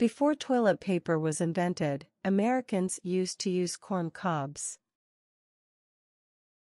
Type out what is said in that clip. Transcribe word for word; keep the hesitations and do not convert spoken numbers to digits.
Before toilet paper was invented, Americans used to use corn cobs.